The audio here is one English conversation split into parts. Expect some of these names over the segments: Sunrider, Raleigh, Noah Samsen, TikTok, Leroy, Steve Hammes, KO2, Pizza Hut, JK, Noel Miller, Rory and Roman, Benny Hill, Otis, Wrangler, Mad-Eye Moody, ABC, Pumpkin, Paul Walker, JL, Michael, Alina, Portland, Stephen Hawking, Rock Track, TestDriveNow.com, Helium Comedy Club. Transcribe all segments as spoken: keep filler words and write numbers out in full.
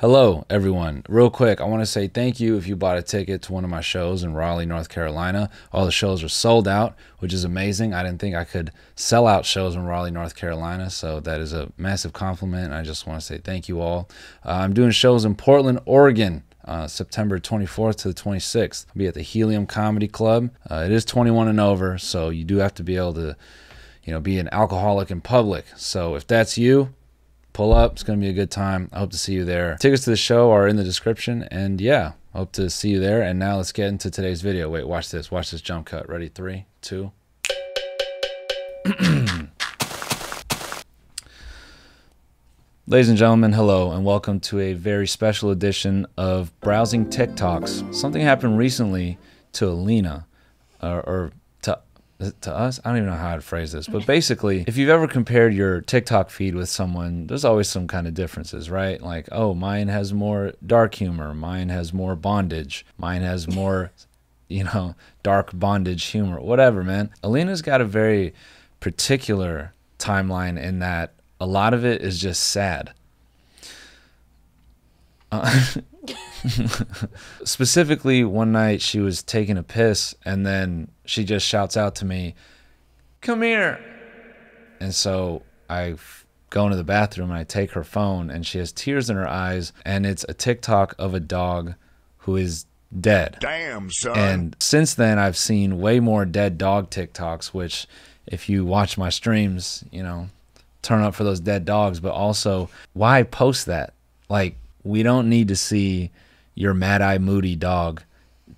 Hello, everyone. Real quick, I want to say thank you if you bought a ticket to one of my shows in Raleigh, North Carolina. All the shows are sold out, which is amazing. I didn't think I could sell out shows in Raleigh, North Carolina, so that is a massive compliment. I just want to say thank you all. Uh, I'm doing shows in Portland, Oregon, uh, September twenty-fourth to the twenty-sixth. I'll be at the Helium Comedy Club. Uh, it is twenty-one and over, so you do have to be able to, you know, be an alcoholic in public. So if that's you, pull up. It's going to be a good time. I hope to see you there. Tickets to the show are in the description. And yeah, hope to see you there. And now let's get into today's video. Wait, watch this. Watch this jump cut. Ready? Three, two. Ladies and gentlemen, hello, and welcome to a very special edition of Browsing TikToks. Something happened recently to Alina, or, or to us, I don't even know how I'd phrase this, but basically, if you've ever compared your TikTok feed with someone, there's always some kind of differences, right? Like, oh, mine has more dark humor, mine has more bondage, mine has more, you know, dark bondage humor, whatever, man. Alina's got a very particular timeline in that a lot of it is just sad. Uh, specifically, one night she was taking a piss and then she just shouts out to me, "Come here." And so I go into the bathroom and I take her phone, and she has tears in her eyes, and it's a TikTok of a dog who is dead. Damn, son. And since then I've seen way more dead dog TikToks, which if you watch my streams, you know, turn up for those dead dogs. But also, why post that? Like, we don't need to see your Mad-Eye Moody dog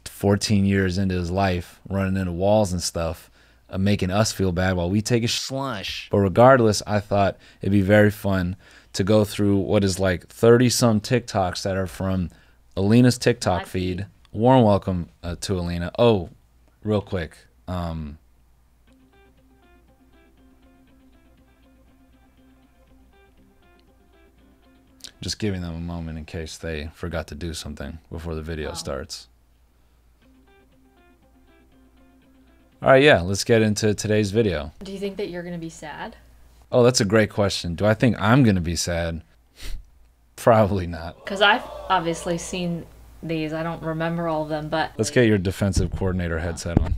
fourteen years into his life running into walls and stuff, uh, making us feel bad while we take a slush. But regardless, I thought it'd be very fun to go through what is like thirty some TikToks that are from Alina's TikTok feed. Warm welcome uh, to Alina. Oh, real quick. Um, Just giving them a moment in case they forgot to do something before the video oh. starts. All right, yeah, let's get into today's video. Do you think that you're going to be sad? Oh, that's a great question. Do I think I'm going to be sad? Probably not. Because I've obviously seen these. I don't remember all of them, but... Let's get your defensive coordinator headset on.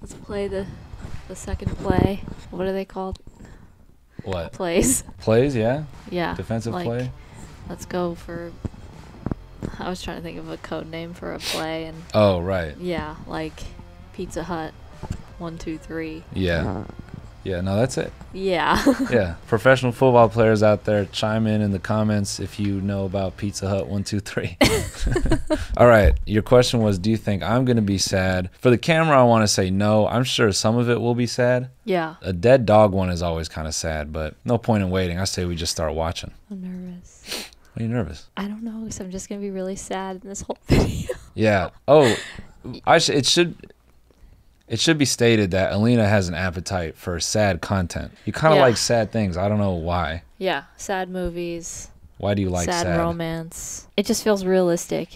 Let's play the, the second play. What are they called? What? Plays. Plays, yeah? Yeah. Defensive like, play? Let's go for... I was trying to think of a code name for a play. And oh, right. Yeah, like Pizza Hut, one, two, three. Yeah. Yeah, no, that's it. Yeah. Yeah. Professional football players out there, chime in in the comments if you know about Pizza Hut, one, two, three. All right. Your question was, do you think I'm going to be sad? For the camera, I want to say no. I'm sure some of it will be sad. Yeah. A dead dog one is always kind of sad, but no point in waiting. I say we just start watching. I'm nervous. Are you nervous? I don't know, because I'm just going to be really sad in this whole video. Yeah. Oh, I sh it should... It should be stated that Alina has an appetite for sad content. You kind of yeah. like sad things. I don't know why. Yeah, sad movies. Why do you like sad? Sad romance. It just feels realistic.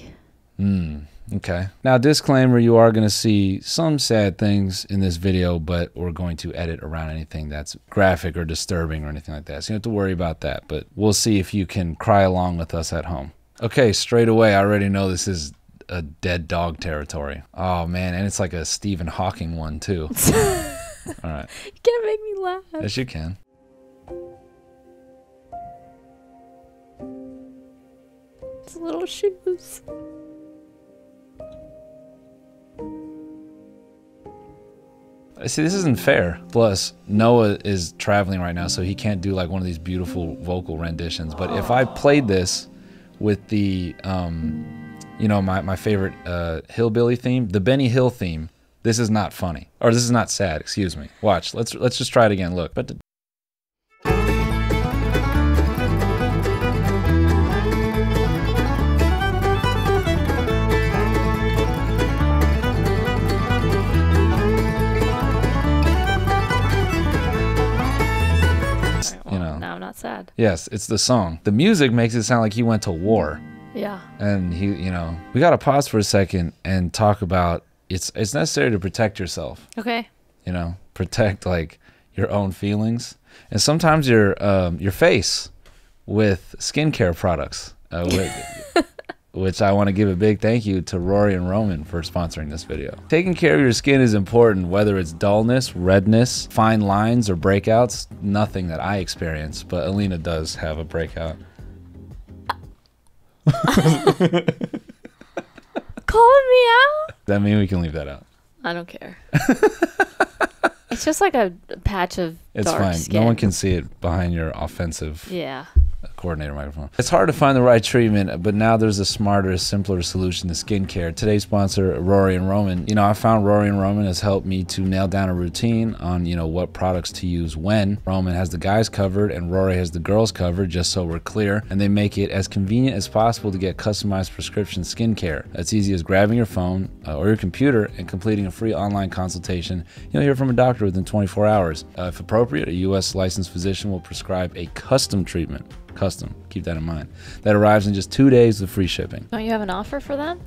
Mm, okay. Now, disclaimer, you are going to see some sad things in this video, but we're going to edit around anything that's graphic or disturbing or anything like that. So you don't have to worry about that, but we'll see if you can cry along with us at home. Okay, straight away, I already know this is... a dead dog territory. Oh man, and it's like a Stephen Hawking one too. All right. You can't make me laugh. Yes, you can. It's little shoes. See, this isn't fair. Plus, Noah is traveling right now, so he can't do like one of these beautiful vocal renditions. But if I played this with the um you know, my, my favorite uh, hillbilly theme, the Benny Hill theme. This is not funny. Or this is not sad, excuse me. Watch, let's let's just try it again, look. But well, you know. Now I'm not sad. Yes, it's the song. The music makes it sound like he went to war. Yeah. And he, you know, we got to pause for a second and talk about it's it's necessary to protect yourself. Okay. You know, protect like your own feelings and sometimes your um your face. with skincare products, uh, with, which I want to give a big thank you to Rory and Roman for sponsoring this video. Taking care of your skin is important, whether it's dullness, redness, fine lines, or breakouts. Nothing that I experience, but Alina does have a breakout. Calling me out? That mean we can leave that out. I don't care. It's just like a patch of it's dark fine. Skin. No one can see it behind your offensive. Yeah. Coordinator microphone. It's hard to find the right treatment, but now there's a smarter, simpler solution to skincare. Today's sponsor, Rory and Roman. You know, I found Rory and Roman has helped me to nail down a routine on, you know, what products to use when. Roman has the guys covered and Rory has the girls covered, just so we're clear, and they make it as convenient as possible to get customized prescription skincare. That's easy as grabbing your phone uh, or your computer and completing a free online consultation. You'll hear from a doctor within twenty-four hours. Uh, if appropriate, a U S licensed physician will prescribe a custom treatment. Custom, keep that in mind. That arrives in just two days with free shipping. Don't you have an offer for that?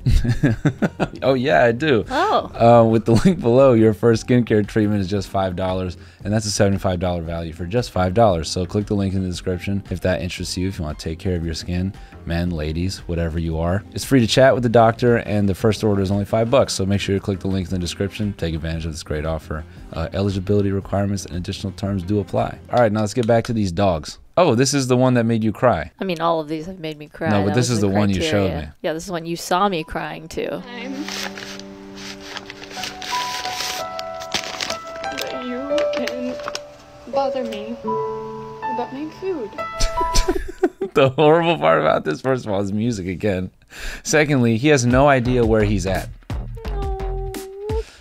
Oh yeah, I do. Oh. Uh, with the link below, your first skincare treatment is just five dollars, and that's a seventy-five dollar value for just five dollars. So click the link in the description if that interests you, if you want to take care of your skin, men, ladies, whatever you are. It's free to chat with the doctor, and the first order is only five bucks. So make sure you click the link in the description, take advantage of this great offer. Uh, eligibility requirements and additional terms do apply. All right, now let's get back to these dogs. Oh, this is the one that made you cry. I mean, all of these have made me cry. No, but this is the one you showed me. Yeah, this is one you saw me crying to. I'm... But you can bother me about my food. The horrible part about this, first of all, is music again. Secondly, he has no idea where he's at.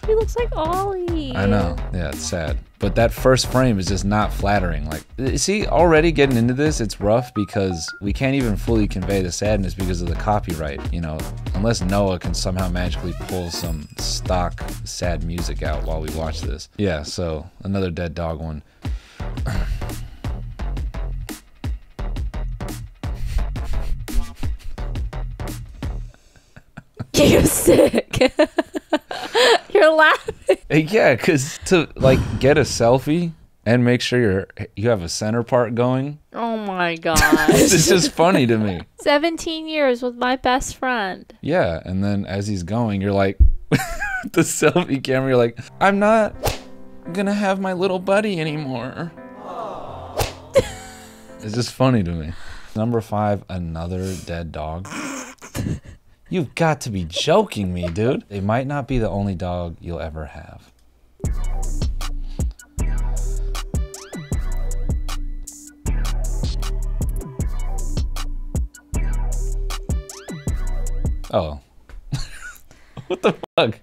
He looks like Ollie. I know. Yeah, it's sad. But that first frame is just not flattering. Like, see, already getting into this, it's rough because we can't even fully convey the sadness because of the copyright, you know, unless Noah can somehow magically pull some stock sad music out while we watch this. Yeah, so another dead dog one. You're sick. You're laughing. Yeah, because to like get a selfie and make sure you're you have a center part going. Oh my gosh. It's just funny to me. seventeen years with my best friend. Yeah, and then as he's going, you're like the selfie camera, you're like, I'm not gonna have my little buddy anymore. It's just funny to me. Number five, another dead dog. You've got to be joking me, dude. They might not be the only dog you'll ever have. Oh. What the fuck?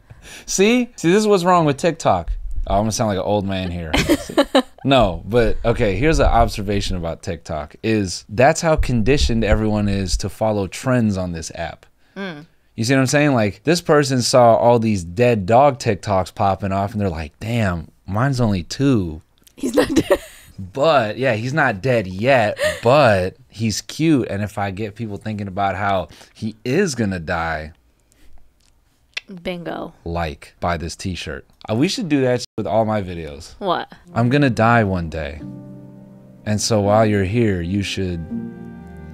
See? See, this is what's wrong with TikTok. Oh, I'm gonna sound like an old man here. No, but okay, here's an observation about TikTok is that's how conditioned everyone is to follow trends on this app. Mm. You see what I'm saying? Like, this person saw all these dead dog TikToks popping off, and they're like, damn, mine's only two. He's not dead. But, yeah, he's not dead yet, but he's cute. And if I get people thinking about how he is going to die. Bingo. Like, buy this t-shirt. We should do that with all my videos. What? I'm going to die one day. And so while you're here, you should...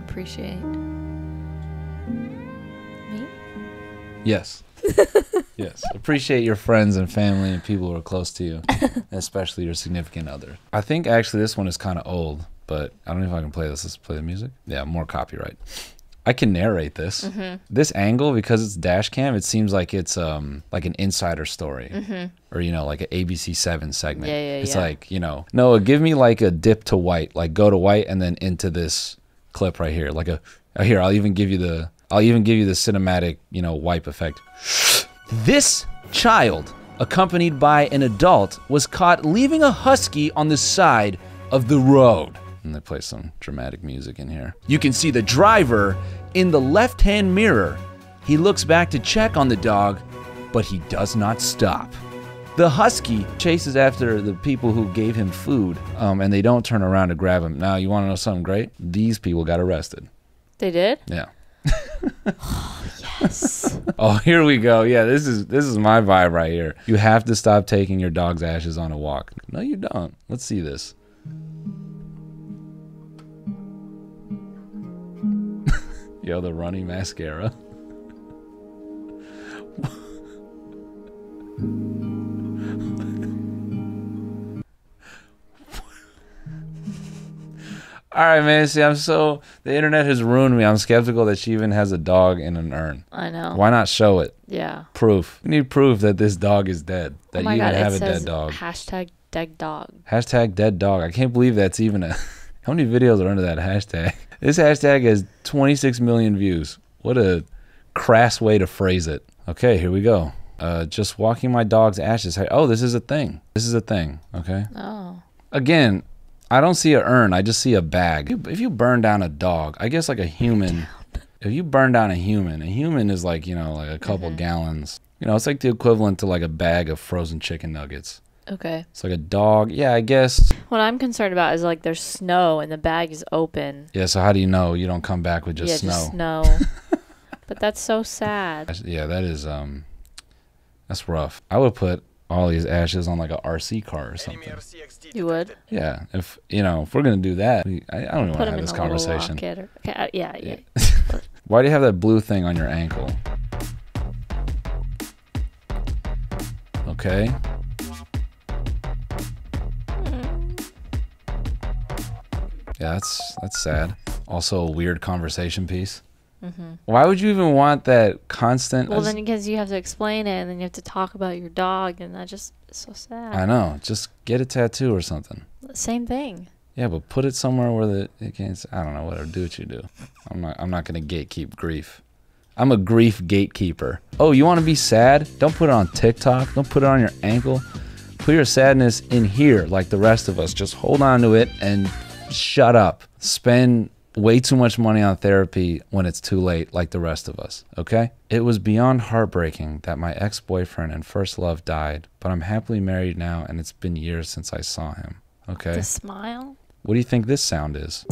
appreciate. Yes. Yes. Appreciate your friends and family and people who are close to you, and especially your significant other. I think actually this one is kind of old, but I don't know if I can play this. Let's play the music. Yeah, more copyright. I can narrate this. Mm-hmm. This angle, because it's dash cam, it seems like it's um like an insider story. Mm-hmm. Or, you know, like an A B C seven segment. Yeah, yeah, it's yeah. Like, you know, Noah, give me like a dip to white, like go to white and then into this clip right here. Like a, here, I'll even give you the... I'll even give you the cinematic, you know, wipe effect. This child, accompanied by an adult, was caught leaving a husky on the side of the road. And they play some dramatic music in here. You can see the driver in the left-hand mirror. He looks back to check on the dog, but he does not stop. The husky chases after the people who gave him food, um, and they don't turn around to grab him. Now, you want to know something great? These people got arrested. They did? Yeah. Oh, yes. Oh, here we go. Yeah, this is this is my vibe right here. You have to stop taking your dog's ashes on a walk. No, you don't. Let's see this. Yo, the runny mascara. All right, man. See, I'm so... The internet has ruined me. I'm skeptical that she even has a dog in an urn. I know. Why not show it? Yeah. Proof. We need proof that this dog is dead. That oh my you God, even have it a says dead dog. Hashtag dead dog. Hashtag dead dog. I can't believe that's even a... How many videos are under that hashtag? This hashtag has twenty-six million views. What a crass way to phrase it. Okay, here we go. Uh, just walking my dog's ashes. Oh, this is a thing. This is a thing. Okay. Oh. Again... I don't see an urn. I just see a bag. If you burn down a dog, I guess like a human. If you burn down a human, a human is like, you know, like a couple mm-hmm. gallons. You know, it's like the equivalent to like a bag of frozen chicken nuggets. Okay. It's like a dog. Yeah, I guess. What I'm concerned about is like there's snow and the bag is open. Yeah, so how do you know you don't come back with just yeah, snow? Just snow. But that's so sad. Yeah, that is, um, that's rough. I would put all these ashes on like a R C car or something. You would? Yeah. If, you know, if we're going to do that, we, I, I don't even want to have this conversation. Or, okay, uh, yeah. yeah. yeah. Why do you have that blue thing on your ankle? Okay. Mm. Yeah, that's, that's sad. Also a weird conversation piece. Mm-hmm. Why would you even want that constant? Well, then because you have to explain it, and then you have to talk about your dog, and that just is so sad. I know. Just get a tattoo or something. Same thing. Yeah, but put it somewhere where the it can't. I don't know. Whatever. Do what you do. I'm not. I'm not gonna gatekeep grief. I'm a grief gatekeeper. Oh, you want to be sad? Don't put it on TikTok. Don't put it on your ankle. Put your sadness in here, like the rest of us. Just hold on to it and shut up. Spend way too much money on therapy when it's too late, like the rest of us, okay? It was beyond heartbreaking that my ex-boyfriend and first love died, but I'm happily married now, and it's been years since I saw him, okay? The smile? What do you think this sound is?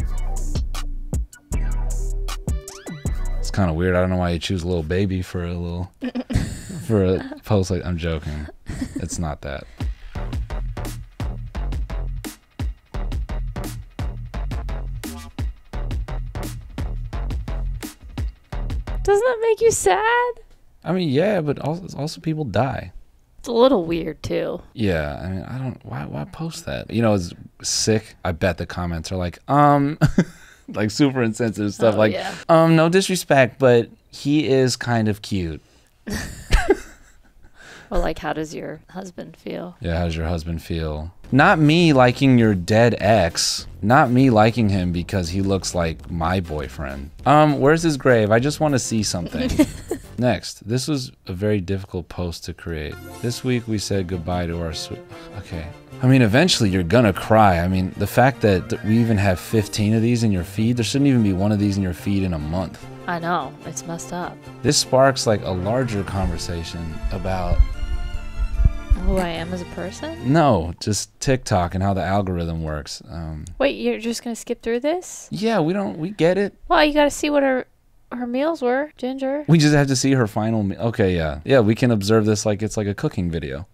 It's kind of weird. I don't know why you choose a little baby for a little... for a post like... I'm joking. It's not that. Doesn't that make you sad? I mean, yeah, but also, also people die. It's a little weird, too. Yeah, I mean, I don't... Why, why post that? You know, it's sick. I bet the comments are like, um... like, super insensitive stuff. Oh, like, yeah. um, no disrespect, but he is kind of cute. Or, like, how does your husband feel? Yeah, how does your husband feel? Not me liking your dead ex. Not me liking him because he looks like my boyfriend. Um, where's his grave? I just want to see something. Next, this was a very difficult post to create. This week we said goodbye to our sweet... Okay. I mean, eventually you're gonna cry. I mean, the fact that we even have fifteen of these in your feed, there shouldn't even be one of these in your feed in a month. I know, it's messed up. This sparks like a larger conversation about... Who I am as a person? No, just TikTok and how the algorithm works. Um, Wait, you're just gonna skip through this? Yeah, we don't. We get it. Well, you gotta see what her her meals were, Ginger. We just have to see her final meal. Okay, yeah, yeah. We can observe this like it's like a cooking video.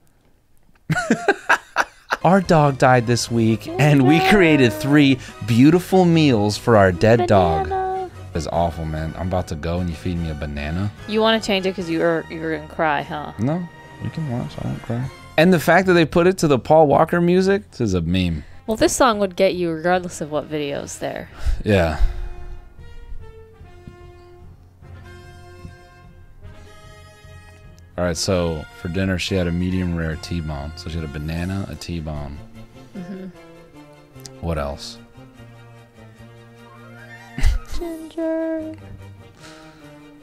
Our dog died this week, and we created three beautiful meals for our dead banana. dog. Is awful, man. I'm about to go, and you feed me a banana. You want to change it because you were you were gonna cry, huh? No. You can watch, I won't cry. And the fact that they put it to the Paul Walker music, this is a meme. Well, this song would get you regardless of what video's there. Yeah. All right, so for dinner, she had a medium rare T-bone. So she had a banana, a T-bone. Mm-hmm. What else? Ginger.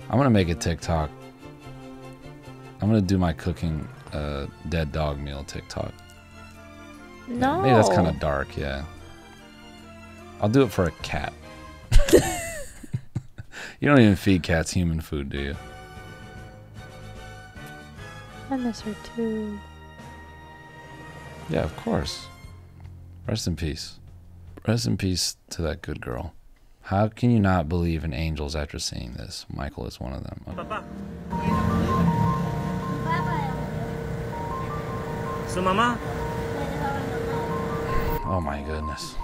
I'm gonna make a TikTok. I'm gonna do my cooking uh, dead dog meal TikTok. No. Maybe that's kind of dark, yeah. I'll do it for a cat. You don't even feed cats human food, do you? I miss her too. Yeah, of course. Rest in peace. Rest in peace to that good girl. How can you not believe in angels after seeing this? Michael is one of them. Okay. Papa. So mama? Oh my goodness.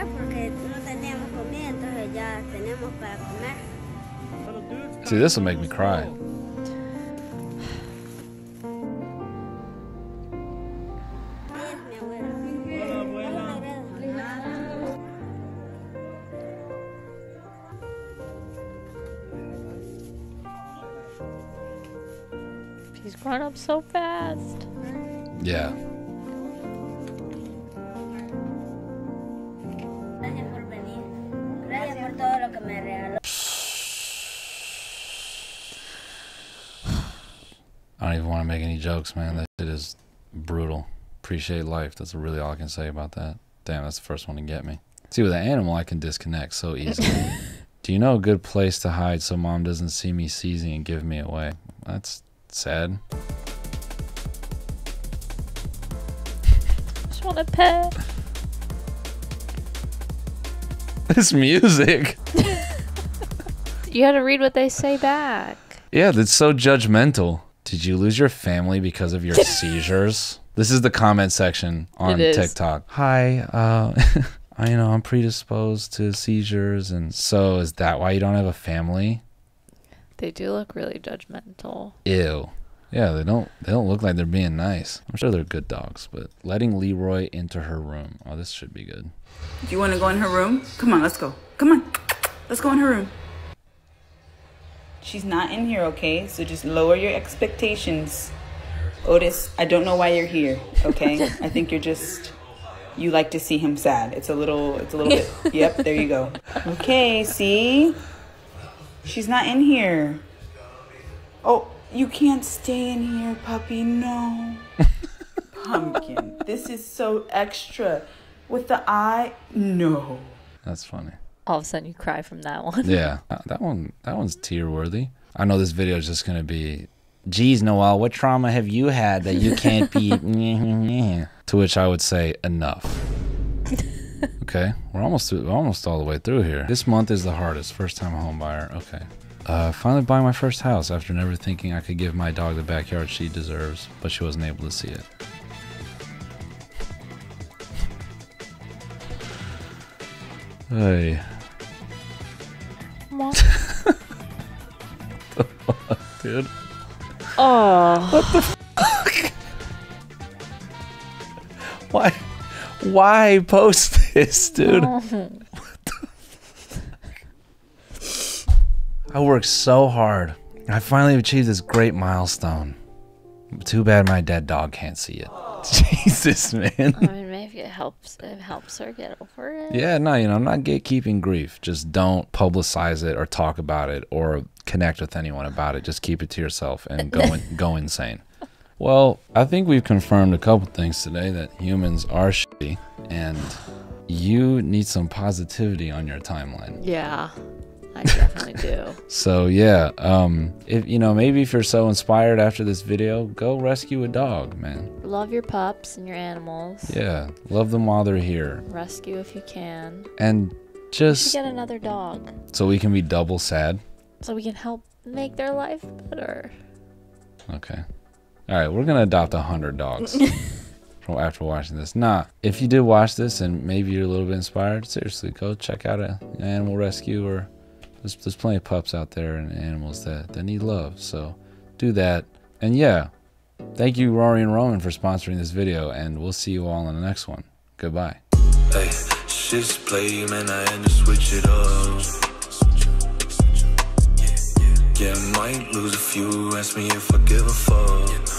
comer porque no teníamos comida, entonces ya tenemos para comer. See, this will make me cry. He's grown up so fast. Yeah. I don't even want to make any jokes, man. That shit is brutal. Appreciate life. That's really all I can say about that. Damn, that's the first one to get me. See, with an animal, I can disconnect so easily. Do you know a good place to hide so mom doesn't see me seizing and give me away? That's sad. Just want a pet. This music. You had to read what they say back. Yeah, that's so judgmental. Did you lose your family because of your seizures? This is the comment section on TikTok. Hi, uh, I, you know, I'm predisposed to seizures, and so is that why you don't have a family? They do look really judgmental. Ew. Yeah, they don't they don't look like they're being nice. I'm sure they're good dogs, but letting Leroy into her room. Oh, this should be good. Do you want to go in her room? Come on, let's go. Come on. Let's go in her room. She's not in here, okay? So just lower your expectations. Otis, I don't know why you're here, okay? I think you're just you like to see him sad. It's a little it's a little bit. Yep, there you go. Okay, see? She's not in here. Oh, you can't stay in here, puppy. No. Pumpkin. This is so extra. With the eye, no. That's funny. All of a sudden you cry from that one. Yeah. That one that one's tear worthy. I know this video is just gonna be, geez, Noelle, what trauma have you had that you can't be to which I would say enough. Okay, we're almost we're almost all the way through here. This month is the hardest. First time home buyer. Okay. Uh, finally buying my first house after never thinking I could give my dog the backyard she deserves, but she wasn't able to see it. Hey. What the fuck, dude? Oh. What the fuck? Why? Why post this, dude? What the fuck? I worked so hard. I finally achieved this great milestone. Too bad my dead dog can't see it. Oh. Jesus, man. I mean, maybe it helps. It helps her get over it. Yeah, no, you know, I'm not gatekeeping grief. Just don't publicize it or talk about it or connect with anyone about it. Just keep it to yourself and go in, go insane. Well, I think we've confirmed a couple things today, that humans are shitty and you need some positivity on your timeline. Yeah, I definitely do. So yeah, um, if you know, maybe if you're so inspired after this video, go rescue a dog, man. Love your pups and your animals. Yeah, love them while they're here. Rescue if you can. And just get another dog. So we can be double sad. So we can help make their life better. Okay. All right, we're gonna adopt a hundred dogs after watching this. Nah, if you did watch this and maybe you're a little bit inspired, seriously, go check out a, an animal rescue, or there's, there's plenty of pups out there and animals that, that need love, so do that. And yeah, thank you, Rory and Roman, for sponsoring this video, and we'll see you all in the next one. Goodbye. Hey, shit's play, man, I had to switch it up. Yeah, might lose a few, ask me if I give a fuck.